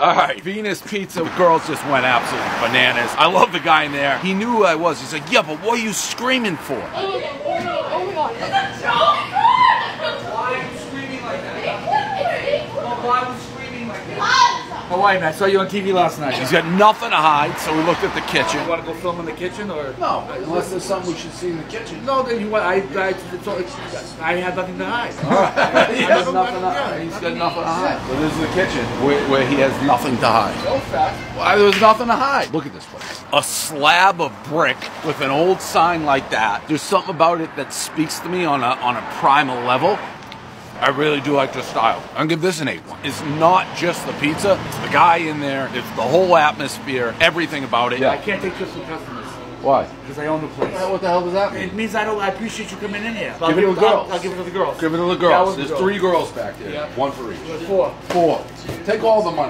All right, Venus Pizza girls just went absolutely bananas. I love the guy in there. He knew who I was. He's like, yeah, but what are you screaming for? Oh my God. Is that a joke? Why are you screaming like that? Well, why are you screaming like that? My wife, I saw you on TV last night. He's got nothing to hide, so we looked at the kitchen. You want to go film in the kitchen, or? No, unless there's something we should see in the kitchen. No, then you want, I have nothing to hide. All right. He's got nothing to hide. So this is the kitchen where he has nothing to hide. So fast. Well, there was nothing to hide. Look at this place. A slab of brick with an old sign like that. There's something about it that speaks to me on a primal level. I really do like the style. I'm gonna give this an 8.1. It's not just the pizza, it's the guy in there, it's the whole atmosphere, everything about it. Yeah. I can't take this from customers. Why? Because I own the place. What the hell does that mean? It means I appreciate you coming in here. Give it to the girls. I'll give it to the girls. Give it to the girls. There's three girls back there. Yeah. One for each. Four. Take all the money.